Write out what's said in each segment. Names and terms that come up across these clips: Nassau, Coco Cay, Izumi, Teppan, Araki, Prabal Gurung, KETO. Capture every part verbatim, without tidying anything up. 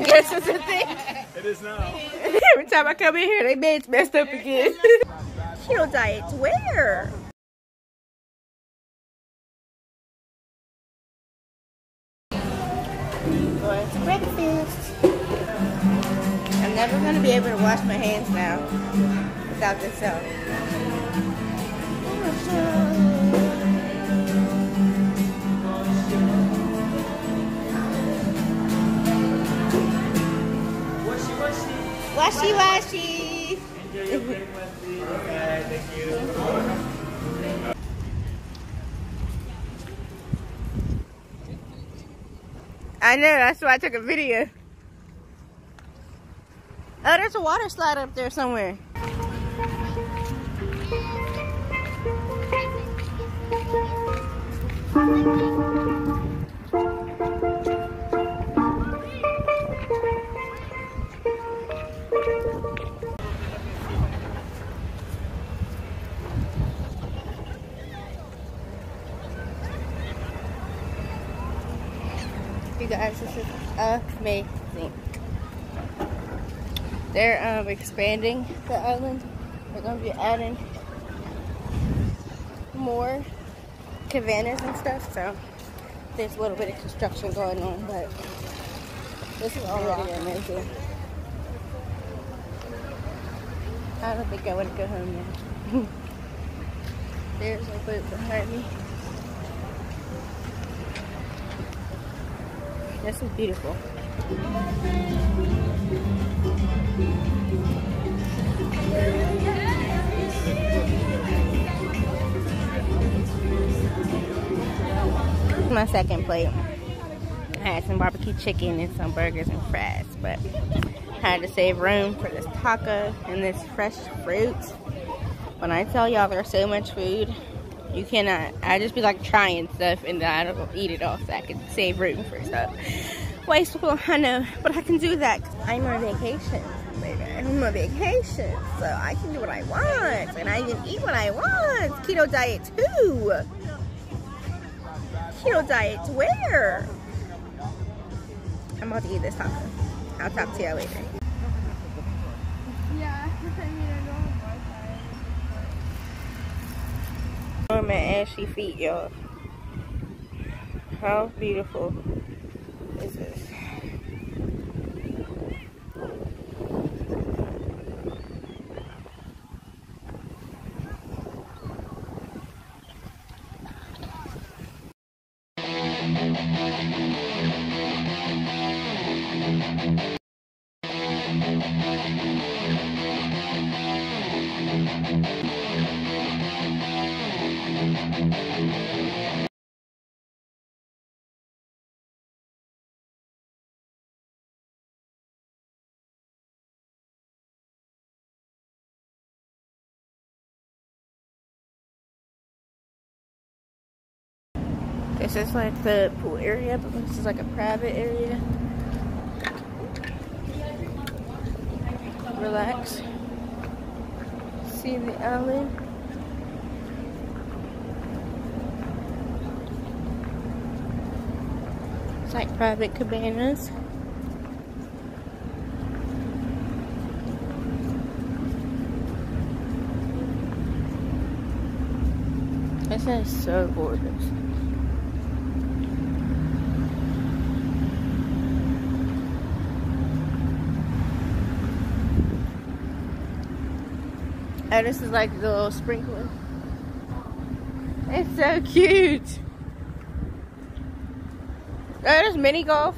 I guess it's a thing. It is now. Every time I come in here, they beds messed up again. Keto diet, where? Going to breakfast. I'm never going to be able to wash my hands now without this soap. Washy, washy. Enjoy your breakfast. Okay, thank you. Thank you. I know, that's why I took a video. Oh, there's a water slide up there somewhere. You guys, this is amazing. They're um, expanding the island. They're going to be adding more cabanas and stuff. So there's a little bit of construction going on, but this is already amazing. I don't think I want to go home now. There's a boat behind me. This is beautiful. My second plate. I had some barbecue chicken and some burgers and fries, but I had to save room for this taco and this fresh fruit. When I tell y'all there's so much food, you cannot. I just be like trying stuff and I don't eat it all so I can save room for stuff. Wasteful, I know, but I can do that. I'm on vacation, baby. I'm on vacation, so I can do what I want and I can eat what I want. Keto diet too. Keto diet where? I'm about to eat this taco. I'll talk to y'all later. Yeah, I mean, I know. Oh, my ashy feet, y'all. How beautiful is this? This is like the pool area, but this is like a private area. Relax. See the island. It's like private cabanas. This is so gorgeous. Oh, this is like the little sprinkler. It's so cute. Oh, there's mini golf.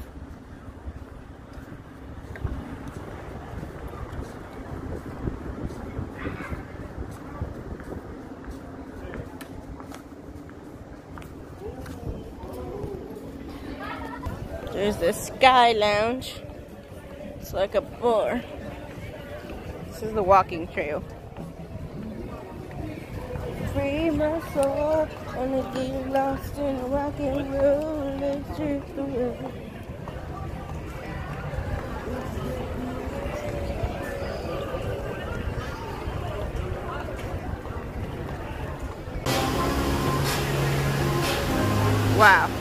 There's the Sky Lounge. It's like a bar. This is the walking trail. Free my soul, wanna get lost in a rock and roll, let's drift away. Wow.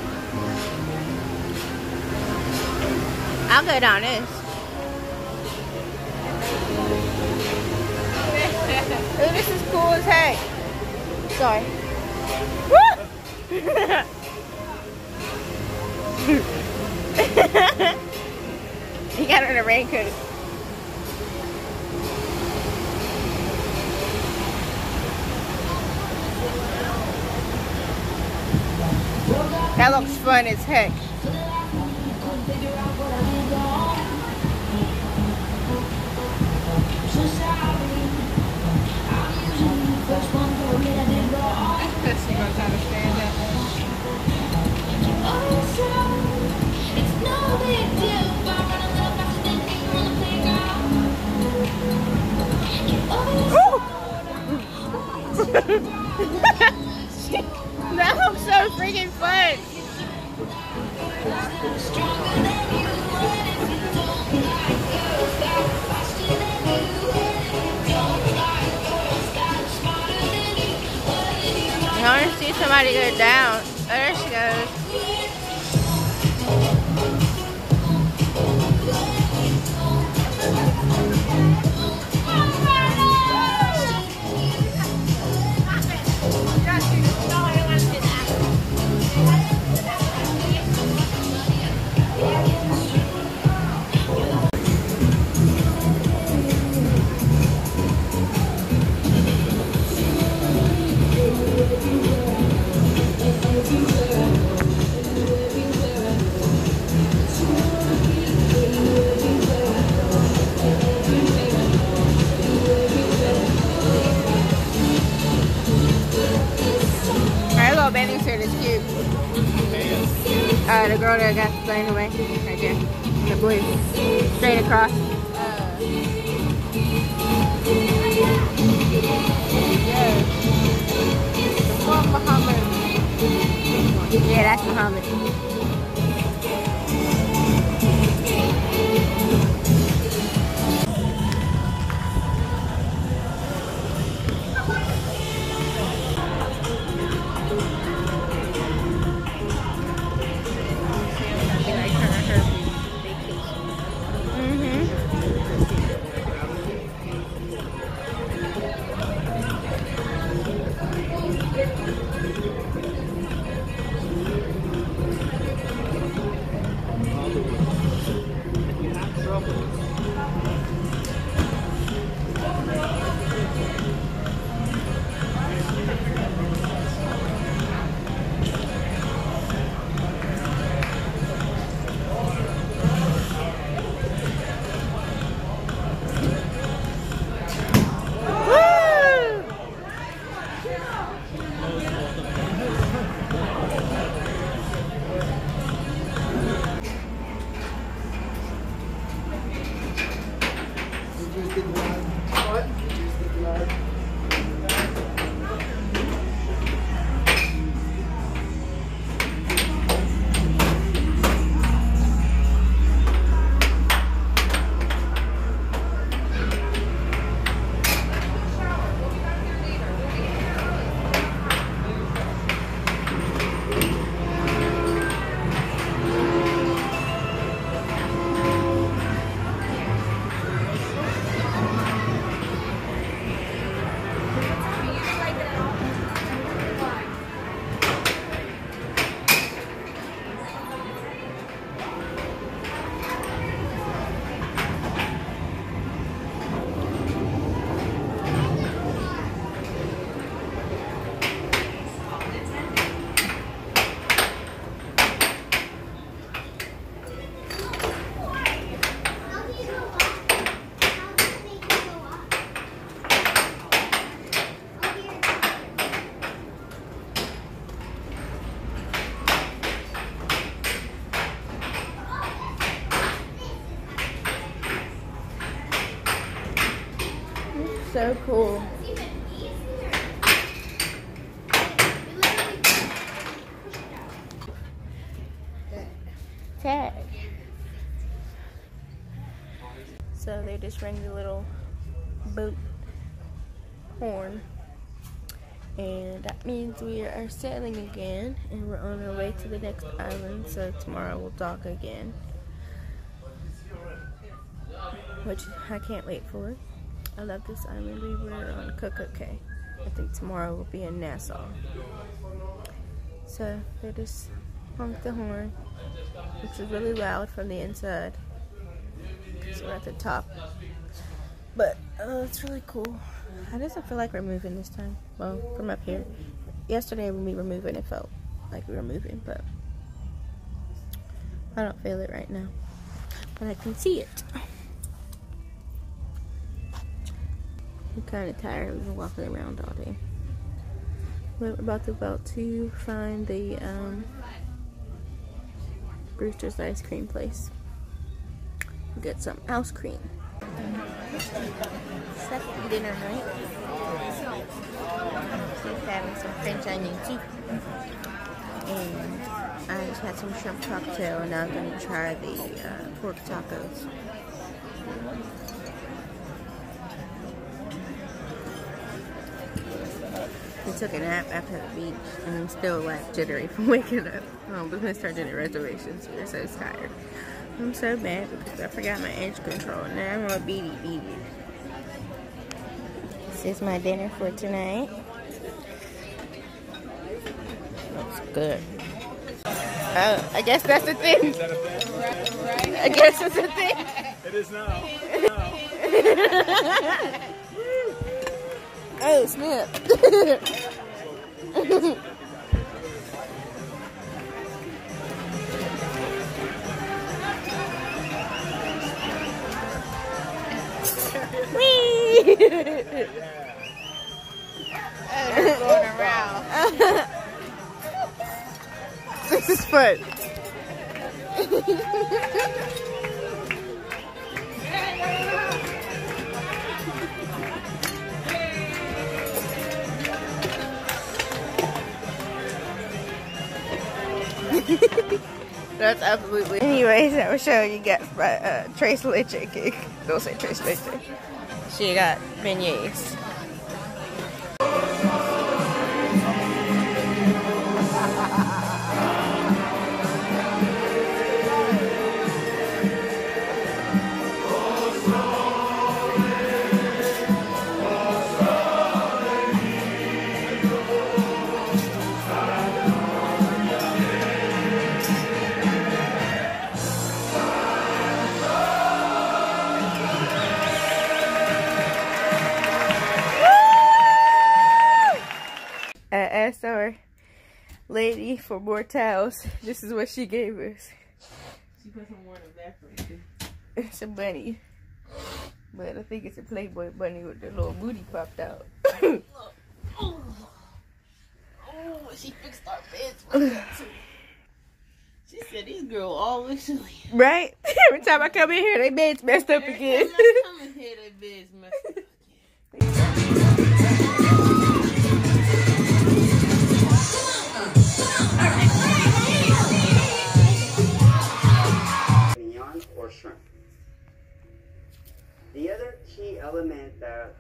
I'll go down this. Ooh, this is cool as heck. Sorry. He got on a raincoat. That looks fun as heck. That looks so freaking fun. I want to see somebody go down. Oh, there she goes. Uh, the girl that got the plane away, right there, the blue, straight across. Uh, yeah. Muhammad. Yeah, that's Muhammad. So cool. Tag. So they just rang the little boat horn, and that means we are sailing again, and we're on our way to the next island. So tomorrow we'll dock again. which I can't wait for. I love this island. We were on Coco Cay. I think tomorrow we'll be in Nassau. So they just honked the horn, which is really loud from the inside, because we're at the top. But uh, it's really cool. I just don't feel like we're moving this time. Well, from up here. Yesterday when we were moving, it felt like we were moving, but I don't feel it right now. But I can see it. I'm kind of tired. We've been walking around all day. We're about to about to find the um, Brewster's ice cream place. We'll get some ice cream. Second dinner night. She's having some French onion soup, and I just had some shrimp cocktail, and now I'm going to try the uh, pork tacos. We took a nap after the beach, and I'm still like jittery from waking up. Um, we missed our dinner reservations. We were so tired. I'm so bad because I forgot my edge control. Now I'm all beady beady. This is my dinner for tonight. Looks good. Oh, I guess that's the thing. Is that a thing? I guess it's a thing. It is now. It is now. Oh, snap. Whee! Oh, going around. This is fun. That's absolutely. Anyways, I was showing you guys my uh, tres leche cake. Don't say tres leche. She got beignets. Lady for more towels. This is what she gave us. She put some more in the back for me. It's a bunny, but I think it's a Playboy bunny with the little booty popped out. Look. Oh. Oh, she fixed our beds with that too. She said this girl always right. Every time I come in here, they beds messed up Every again. Every time I come in here, they beds messed up again. Or shrimp. The other key element that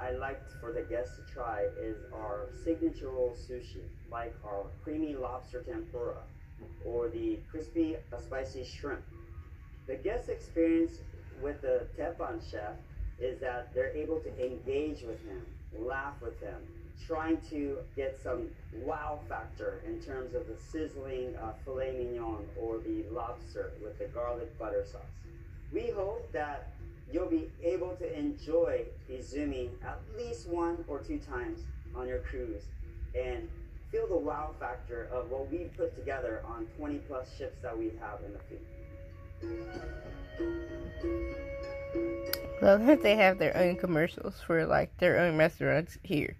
I like for the guests to try is our signature roll sushi, like our creamy lobster tempura or the crispy spicy shrimp. The guest experience with the Teppan chef is that they're able to engage with him, laugh with him, trying to get some wow factor in terms of the sizzling uh, filet mignon or the lobster with the garlic butter sauce. We hope that you'll be able to enjoy Izumi at least one or two times on your cruise and feel the wow factor of what we put together on twenty plus ships that we have in the fleet. Well, they have their own commercials for like their own restaurants here.